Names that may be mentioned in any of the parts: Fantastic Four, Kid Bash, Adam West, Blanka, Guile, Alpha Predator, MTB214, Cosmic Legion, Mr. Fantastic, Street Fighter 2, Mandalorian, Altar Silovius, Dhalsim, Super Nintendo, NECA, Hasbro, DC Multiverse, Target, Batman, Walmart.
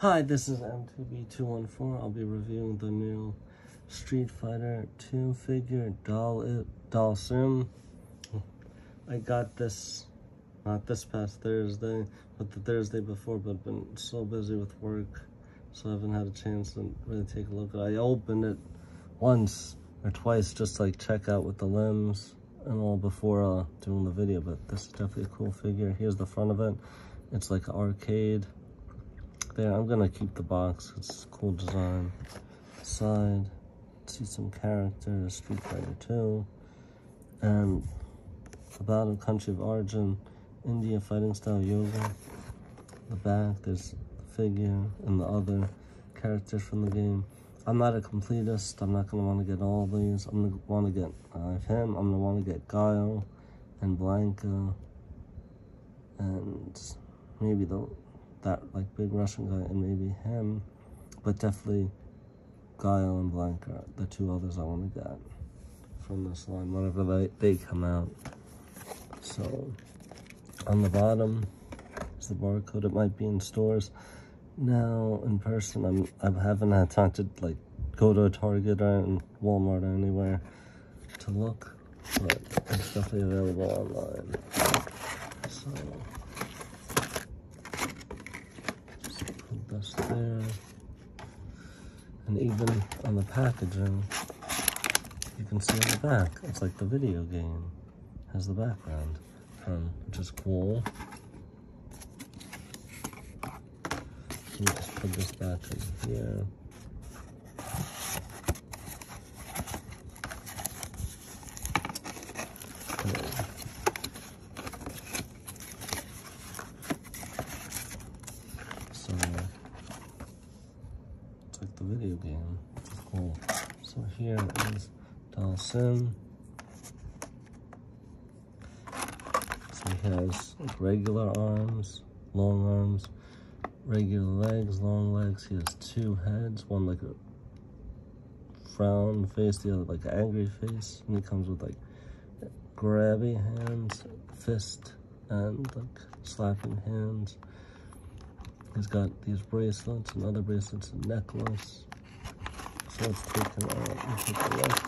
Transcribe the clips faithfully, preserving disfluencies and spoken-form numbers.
Hi, this is M T B two one four. I'll be reviewing the new Street Fighter two figure, Dhalsim. I got this, not this past Thursday, but the Thursday before, but been so busy with work, so I haven't had a chance to really take a look at it. I opened it once or twice just to, like, check out with the limbs and all before uh, doing the video, but this is definitely a cool figure. Here's the front of it. It's like an arcade. There, I'm gonna keep the box. It's a cool design. Side, see some characters, Street Fighter two, and about a country of origin, India, fighting style yoga. The back, there's the figure and the other characters from the game. I'm not a completist. I'm not gonna want to get all these. I'm gonna want to get uh, him. I'm gonna want to get Guile and Blanka, and maybe the. that like big Russian guy and maybe him, but definitely Guile and Blanka, the two others I want to get from this line whenever they, they come out. So on the bottom is the barcode. It might be in stores now. In person, I'm I haven't had time to like go to a Target or Walmart or anywhere to look, but it's definitely available online. So that's there, and even on the packaging you can see in the back it's like the video game has the background from, which is cool. You just put this back in here. The video game. Cool. So here is Dhalsim. So he has like regular arms, long arms, regular legs, long legs. He has two heads, one like a frown face, the other like an angry face. And he comes with like grabby hands, fist, and like slapping hands. He's got these bracelets and other bracelets and necklace. So let's take them out and take a look.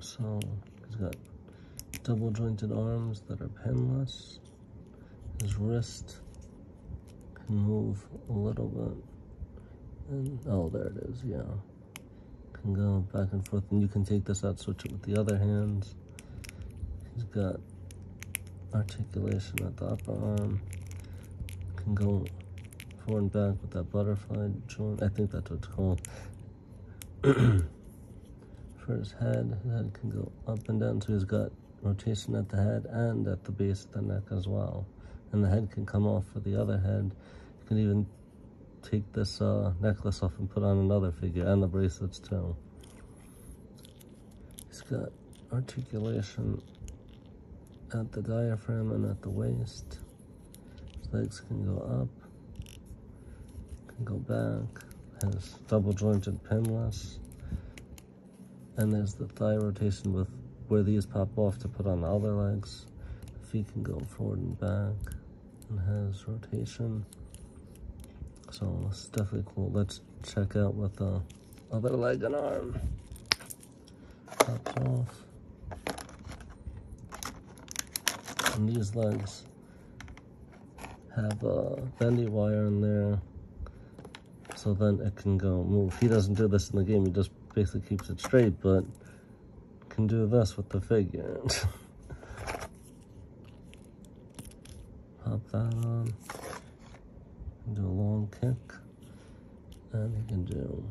So he's got double jointed arms that are pinless. His wrist can move a little bit. And oh, there it is, yeah. Can go back and forth, and you can take this out, switch it with the other hands. He's got articulation at the upper arm. Can go forward and back with that butterfly joint. I think that's what it's called. For his head, his head can go up and down, so he's got rotation at the head and at the base of the neck as well. And the head can come off for the other head. You can even take this uh, necklace off and put on another figure, and the bracelets too. He's got articulation at the diaphragm and at the waist. His legs can go up, can go back. Has double jointed pinless, and there's the thigh rotation with where these pop off to put on the other legs. The feet can go forward and back, and has rotation. So it's definitely cool. Let's check out with the other leg and arm. Pops off. And these legs have a bendy wire in there, so then it can go move. He doesn't do this in the game, he just basically keeps it straight, but can do this with the figure. Pop that on, do a long kick, and he can do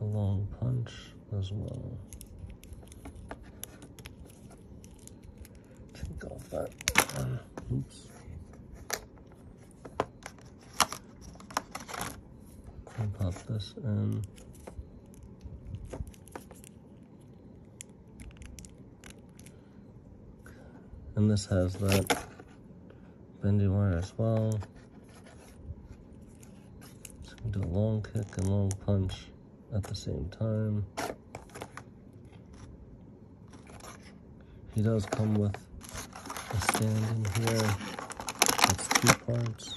a long punch as well. Take off that. Um, oops. And pop this in. And this has that bendy wire as well. So we can do a long kick and long punch at the same time. He does come with a stand in here That's two parts.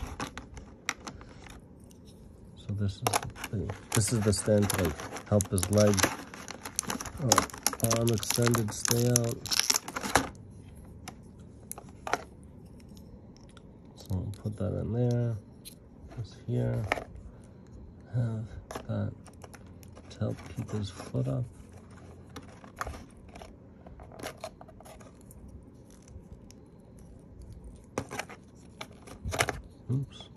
So this is the thing. This is the stand to like help his leg. Oh, arm extended, stay out. So I'll put that in there. This here. Have that to help keep his foot up. Oops.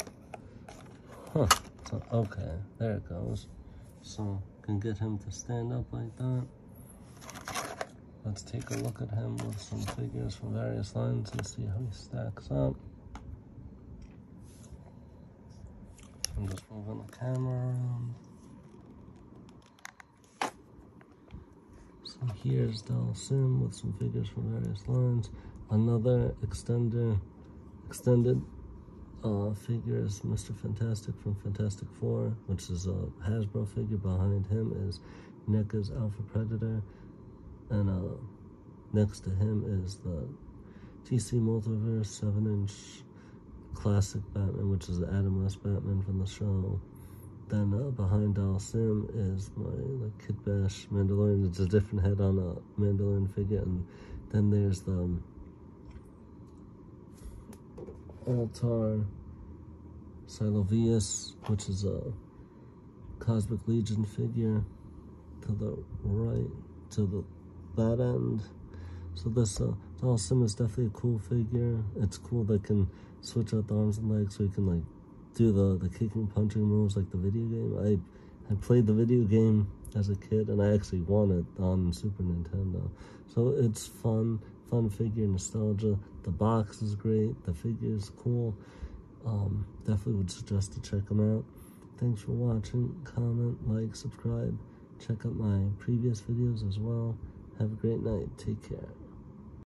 Huh. So, okay, there it goes. So, can get him to stand up like that. Let's take a look at him with some figures from various lines and see how he stacks up. I'm just moving the camera around. So, here's Dhalsim with some figures from various lines. Another extender, extended. Uh, figures, Mister Fantastic from Fantastic Four, which is a Hasbro figure. Behind him is NECA's Alpha Predator, and uh, next to him is the D C Multiverse seven inch classic Batman, which is the Adam West Batman from the show. Then uh, behind Dhalsim is my like, Kid Bash Mandalorian. It's a different head on a Mandalorian figure, and then there's the Altar Silovius, which is a Cosmic Legion figure to the right, to the that end. So this uh, Dhalsim is definitely a cool figure. It's cool they can switch out the arms and legs, so you can like do the the kicking, punching moves like the video game. I I played the video game as a kid, and I actually won it on Super Nintendo. So it's fun. Fun figure, nostalgia. The box is great. The figure is cool. Um, definitely would suggest to check them out. Thanks for watching. Comment, like, subscribe. Check out my previous videos as well. Have a great night. Take care.